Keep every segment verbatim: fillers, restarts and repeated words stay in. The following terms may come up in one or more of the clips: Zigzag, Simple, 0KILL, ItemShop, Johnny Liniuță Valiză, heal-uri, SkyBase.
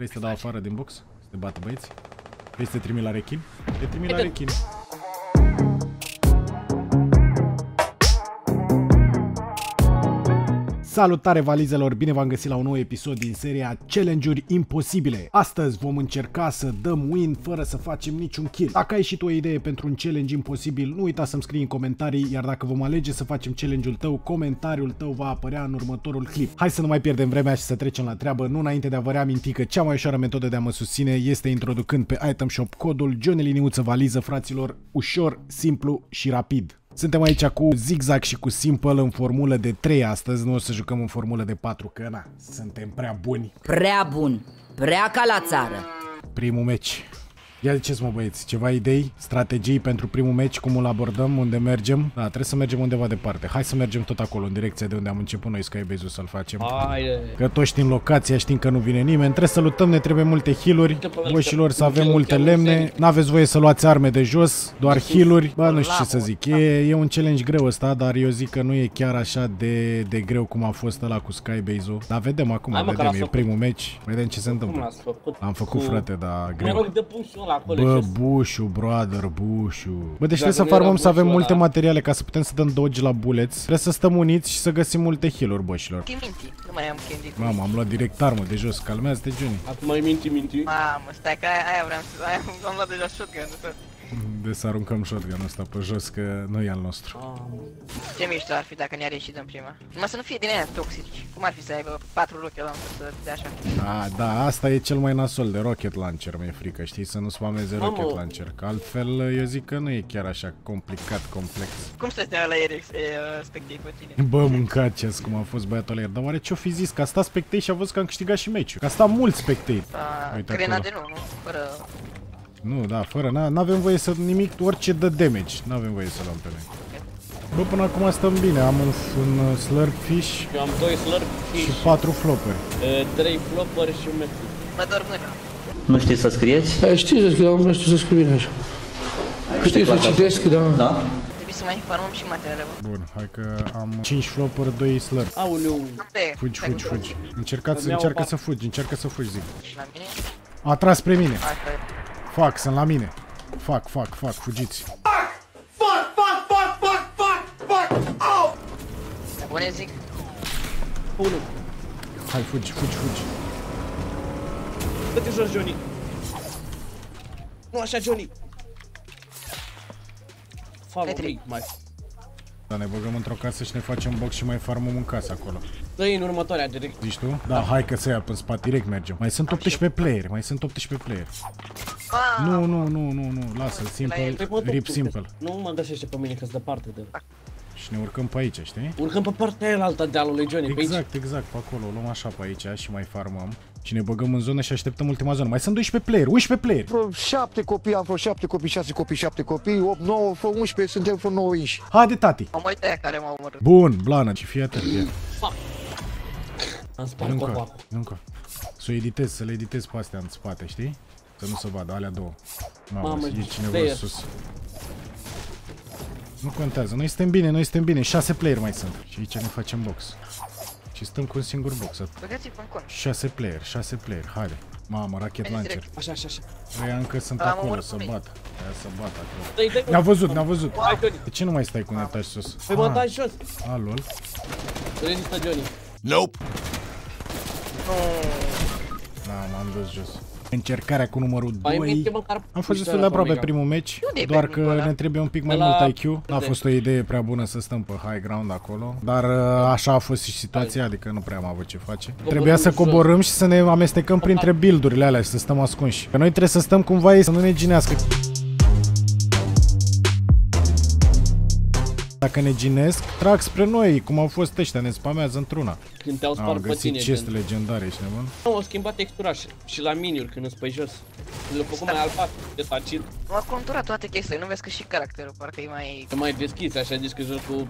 Vrei să dau afară din box? Să te bată băieți? Vrei să te trimi la rechin? Te trimi la rechin. Salutare valizelor, bine v-am găsit la un nou episod din seria Challenge-uri imposibile. Astăzi vom încerca să dăm win fără să facem niciun kill. Dacă ai și tu o idee pentru un challenge imposibil, nu uita să-mi scrii în comentarii, iar dacă vom alege să facem challenge-ul tău, comentariul tău va apărea în următorul clip. Hai să nu mai pierdem vremea și să trecem la treabă, nu înainte de a vă reaminti că cea mai ușoară metodă de a mă susține este introducând pe ItemShop codul Johnny Liniuță Valiză, fraților, ușor, simplu și rapid. Suntem aici cu Zigzag și cu Simple în formulă de trei astăzi, nu o să jucăm în formulă de patru, că na, suntem prea buni. Prea bun, prea ca la țară. Primul meci. Ia ziceți mă băieți, ceva idei, strategii pentru primul meci, cum îl abordăm, unde mergem? Da, trebuie să mergem undeva departe, hai să mergem tot acolo, în direcția de unde am început noi SkyBase-ul să-l facem. Haide. Că toți știm locația, știm că nu vine nimeni, trebuie să luptăm, ne trebuie multe heal-uri, boșilor, să avem multe lemne, n-aveți voie să luați arme de jos, doar heal-uri. Bă, nu știu ce să zic, e, e un challenge greu ăsta, dar eu zic că nu e chiar așa de, de greu cum a fost ăla cu SkyBase-ul. Dar vedem acum, hai, mă, vedem, e primul meci, vedem ce se întâmplă. Am făcut frate, dar greu. Acolo, bă, bușu, brother, bușu. Bă, deci dacă trebuie să farmăm, să avem multe materiale ca să putem să dăm doge la bullets. Trebuie să stăm uniți și să găsim multe heal-uri, bășilor. Nu mai am candy. Mamă, am luat direct armă de jos, calmează-te, Johnny. Acum ai minti, minti. Mamă, stai că aia, aia vreau să... Aia, am luat deja shotgun-ul. De să aruncăm shotgun-ul ăsta pe jos, că nu e al nostru. Oh. Ce mișto ar fi dacă ne-ar ieșit în prima. Numai să nu fie din aia toxici. Cum ar fi să aibă patru rocket launcher să dea așa? Ah, da, asta e cel mai nasol de rocket launcher, mi-e frică, știi? Să nu spameze rocket launcher, că altfel eu zic că nu e chiar așa complicat, complex. Cum să stea la Eric spectei cu tine? Bă, mâncați cum a fost băiatul ăla, dar oare ce-o fi zis? Că a stat spectei și a văzut că am câștigat și meciul. Că a stat mult spectei. Grenade nu, nu? Fără... Nu, da, fără, n-avem voie să nimic, orice dă damage, n-avem voie să luăm pe noi. Bă, până acum stăm bine, am un, un slurp fish. Eu am doi slurp fish și patru flopări. trei flopări și un metru. Mă dor mâna. Nu știi să scrieți? Da, știi să scriu, dar nu știu să scriu bine așa. Știi să citesc, da. Da? Să mai farmăm și materiale. Bun, hai că am cinci flopuri, doi slurp. Aoleu. Fugi, fugi, fugi. Încercați, încearcă să fugi, încearcă să fugi, zic. A tras spre mine. Fac, sunt la mine. Fac, fac, fac, fugiți. Fac, fac, fac, fac, fac, fac, au! Bune, zic. Unu. Hai, fugi, fugi, fugi. Dă-te jos, Johnny. Nu așa, Johnny. Follow me, mai. Da, ne băgăm într-o casă și ne facem box și mai farmăm în casă acolo. Dă-i în următoarea direct. Zici tu? Da, da. Hai că să ia pe spate, direct mergem. Mai sunt optsprezece playeri, mai sunt optsprezece playeri. Ah, nu, nu, nu, nu, nu, lasă-l, Simple, rip Simple. Nu mă găsește pe mine, că-s departe de... Și ne urcăm pe aici, știi? Urcăm pe partea aia alta de-a lui Johnny, pe aici. Exact, exact, pe acolo, o luăm așa pe aici și mai farmăm. Și ne băgăm în zonă și așteptăm ultima zonă. Mai sunt doisprezece playeri, unsprezece playeri. Vreo șapte copii, am vreo șapte copii, șase copii, șapte copii, opt, nouă, vreo unsprezece, suntem vreo nouă inși. Haide, tati! Am uitat aia care m-au omorât. Bun, blană, și fii atent. Am spart copacul. Încă, să o editez, să le editez pe astea în spate, știi? Să nu se vadă, alea două. Mamă, e cineva sus. Nu contează, noi suntem bine, noi suntem bine, șase playeri mai sunt. Și aici ne facem box. Și stăm cu un singur box. șase player, șase player, haide. Mamă, rocket launcher. Așa, așa, așa. Aia încă sunt acolo, să bat. Aia să bat acolo. Ne-a văzut, ne-a văzut. De ce nu mai stai cu un etaj sus? Păi mă dai jos. A, lol. Rezistă Johnny. Nope. Da, m-am dus jos. Încercarea cu numărul doi. Am fost destul de aproape primul meci, doar că ne trebuie un pic mai mult I Q. N-a fost o idee prea bună să stăm pe high ground acolo, dar așa a fost și situația, adică nu prea am avut ce face. Trebuia să coborâm și să ne amestecăm printre build-urile alea și să stăm ascunși. Că noi trebuie să stăm cumva ei să nu ne ginească. Dacă ne ginesc, trag spre noi, cum au fost ăștia, ne spamează într-una. Când te-au spart pe tine, chest legendare, ești nebun? Nu, au schimbat textura și la miniuri când îți pe jos. Le-au făcut mai albat, desfacit. M-au conturat toate chestiile, nu vezi că și caracterul, parcă e mai... E mai deschis, așa zici că jocul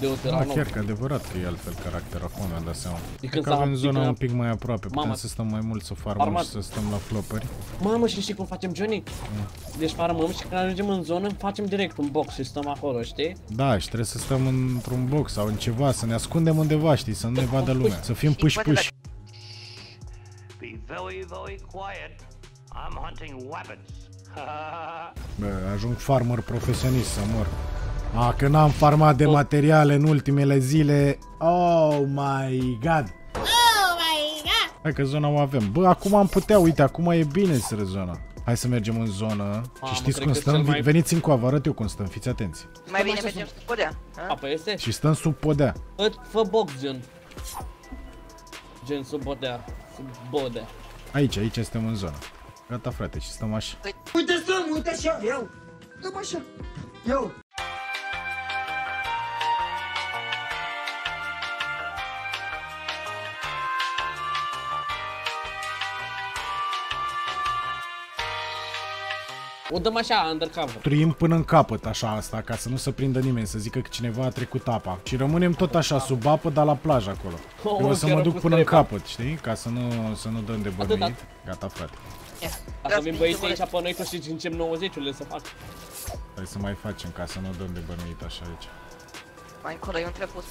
de o terra nouă. Chiar că adevărat că e altfel caracter, acum mi-am dat seama. Că avem zona un pic mai aproape, putem să stăm mai mult, să farmăm și să stăm la flopări. Mamă, și știi cum facem, Johnny? Deci farmăm și când ajungem în zonă, facem direct un box și stăm acolo, știi? Da, și trebuie să stăm într-un box sau în ceva, să ne ascundem undeva, știi, să nu ne vadă lumea, să fim puși-puși. very, very quiet. I'm hunting rabbits. Bă, ajung farmer profesionist să mor. A, că n-am farmat de materiale în ultimele zile. Oh my god. Oh my god. Hai că zona o avem. Bă, acum am putea, uite, acum e bine să rezona. Hai să mergem în zonă. A, și știți cum stăm? Mai... Veniți încoa, vă arăt eu cum stăm, fiți atenți. Mai bine mergem sub podea. Apa este? Și stăm sub podea. Fă box gen. Gen sub podea. Sub podea. Aici, aici suntem în zonă. Gata frate, și stăm așa. Uite stăm, uite așa, eu. Stăm așa, eu. O dăm așa, undercover. Trăim până în capăt așa asta, ca să nu se prindă nimeni, să zică că cineva a trecut apa. Și rămânem tot așa sub apă, dar la plajă acolo. Oh, eu o să mă duc până în capăt, știi? Ca să nu, să nu dăm de bănuit. Gata frate. Dacă vin băieții aici pe noi, că și cincem nouăzeciurile să fac. Hai să mai facem ca să nu dăm de bănuit așa aici. Mai încolo, eu întrepus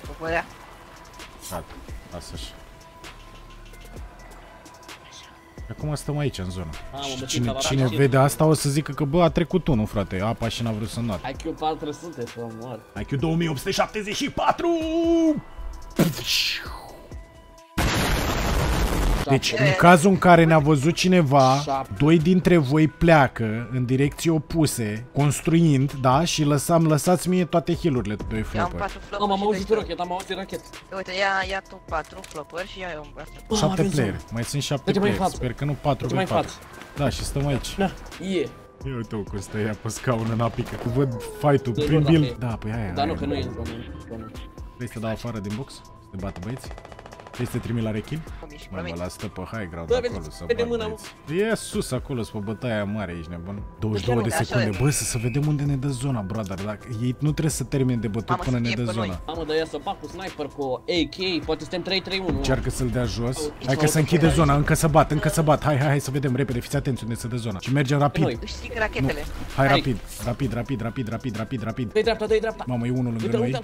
pe părea. Gata, lasă-și. Acum stăm aici, în zonă. A, și cine, cine vede asta o să zică că, bă, a trecut unul, frate, apa și n-a vrut să înoate. I Q patru sute, să mor. I Q două mii opt sute șaptezeci și patru! Deci, în cazul în care ne-a văzut cineva, doi dintre voi pleacă în direcții opuse, construind, da, și lăsam, lăsați mie toate heal-urile, doi flopări. Am am auzit rocket, am auzit rocket. Uite, ia, ia tu patru flopări și ia eu un șapte player, mai sunt șapte player, sper că nu patru pe patru. Da, și stăm aici. Da, e. Ia uite cum stă ea pe scaun în apică, văd fight-ul prin build. Da, păi aia, da, nu, că nu e zonă. Vrei să dau afară din box? Să te bată băieți? Vrei să te trimi la rechin? Mă, la stă pe high ground acolo să băieți. E sus acolo, pe bătaia mare, ești nebun. douăzeci și două de secunde, bă, să, să vedem unde ne dă zona, brother. Dacă ei nu trebuie să termine de bătut până ne dă zona. Mamă, dă ia să bat cu sniper, cu A K, poate suntem trei trei unu. Încearcă să-l dea jos. Hai că se închide zona, încă să bat, încă să bat. Hai, hai, hai să vedem repede, fiți atenți unde se dă zona. Și mergem rapid. Hai, rapid, rapid, rapid, rapid, rapid, rapid, rapid. Dă-i dreapta, dă-i dreapta. Mamă, e unul lângă noi. No!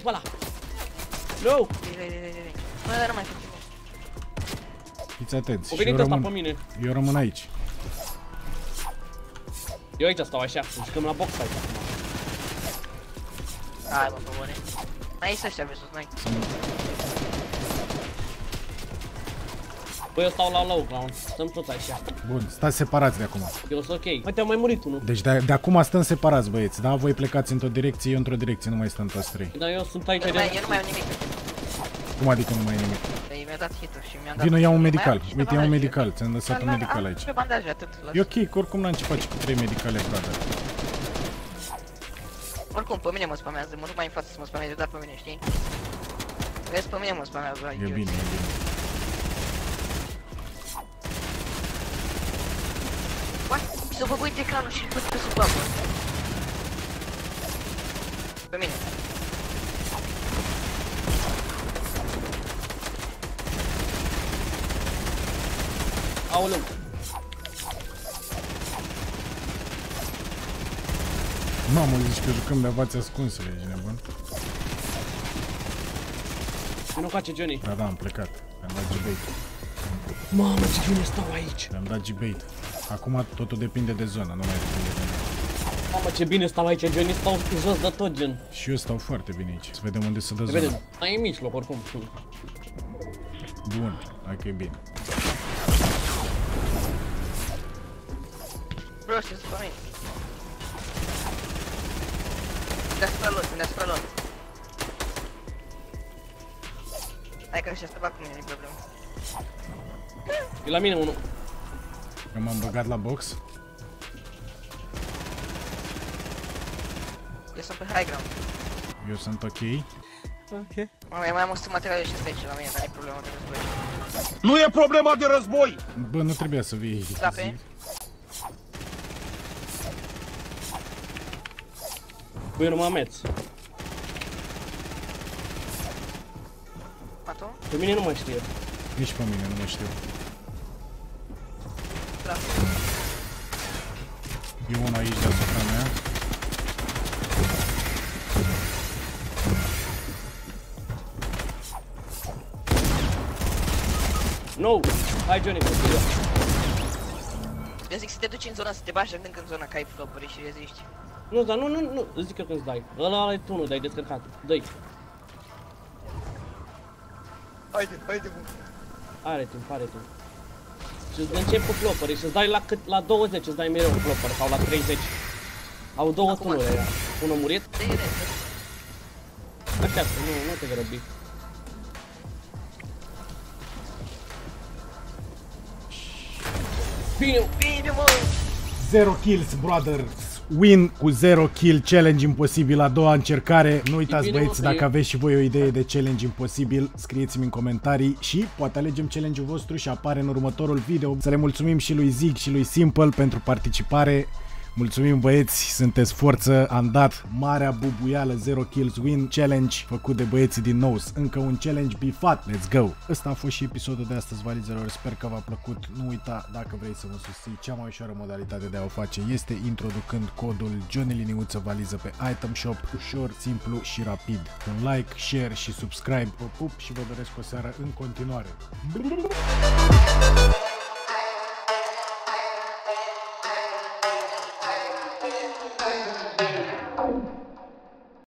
Mă, dar nu mai fac ceva. Fiți atenți, eu rămân, pe mine. eu rămân aici. Eu aici stau așa, să jucăm la box aici. Hai bă, bă, bune. Aici ăștia versus noi. Păi eu stau la low ground, stăm tot așa. Bun, stați separați de acum. Eu sunt ok. Păi te-am mai murit unul. Deci de, de acum stăm separați băieți, da? Voi plecați într-o direcție, eu într-o direcție, nu mai stăm toți trei. Da, eu sunt aici. Eu nu mai, eu nu mai am nimic. Cum adică nu mai e nimic? Vino, ia un medical, uite, ia un medical, ți-am lăsat un medical aici. E ok, că oricum n-am ce face cu trei medicale, frate. Oricum, pe mine mă spamează, mă duc mai în față să mă spamează, dar pe mine, știi? Vezi, pe mine mă spamează. E bine, e bine. Să vă uit ecranul și-l put pe sub apă. Pe mine. Aoleu. Mamă, zici că jucăm de avați ascunsele, ești nebun? Nu face Johnny. Da, da, am plecat. Am dat G-bait. Mamă, ce bine stau aici. Am dat G-bait. Acum totul depinde de zonă, nu mai depinde de noi. Mamă, ce bine stau aici, Johnny, stau jos de tot, gen. Și eu stau foarte bine aici. Să vedem unde se dă zona. Vedem, ai în mijloc, oricum. Bun, hai că e bine. Bro, ce sunt pe mine? Vindea spre lor, vindea spre lor. Hai că ăștia stăpa cu mine, nu-i problemă. E la mine unul. Eu m-am băgat la box. Eu sunt pe high ground. Eu sunt ok. Ok. Mama, eu mai am o sută materiale și ăsta aici la mine, dar nu-i problema de război. Nu e problema de război! Bă, nu trebuia să vii. Slape. Păi urmă meț. Pe mine nu mă știu. Nici pe mine nu mă știu. Da. E una aici deasupra mea. No! Hai, Johnny, continuă. Eu zic să te duci în zona, să te bași adânc în zona, că ai flopuri și reziști. Nu, dar nu, nu, nu, îți zic eu când îți dai. Ăla e tunul, dai descărcat. Dă-i. Haide, haide, bun. Are timp, are timp. Și-ți încep cu floperii și-ți dai la cât, la douăzeci, îți dai mereu cu floperi sau la treizeci. Au două tunuri aia. Unul murit. Așteaptă, nu, nu te grăbi. Bine, bine, mă! Zero kills, brother! Win cu zero kill, challenge imposibil, a doua încercare. Nu uitați băieți, dacă aveți și voi o idee de challenge imposibil, scrieți-mi în comentarii și poate alegem challenge-ul vostru și apare în următorul video. Să le mulțumim și lui Zig și lui Simple pentru participare. Mulțumim băieți, sunteți forță, am dat marea bubuială, zero kills win, challenge făcut de băieții din Nous, încă un challenge bifat, let's go! Ăsta a fost și episodul de astăzi, valizelor, sper că v-a plăcut, nu uita, dacă vrei să vă susții, cea mai ușoară modalitate de a o face este introducând codul Johnny Liniuță Valiză pe ItemShop, ușor, simplu și rapid. Un like, share și subscribe, vă pup și vă doresc o seară în continuare.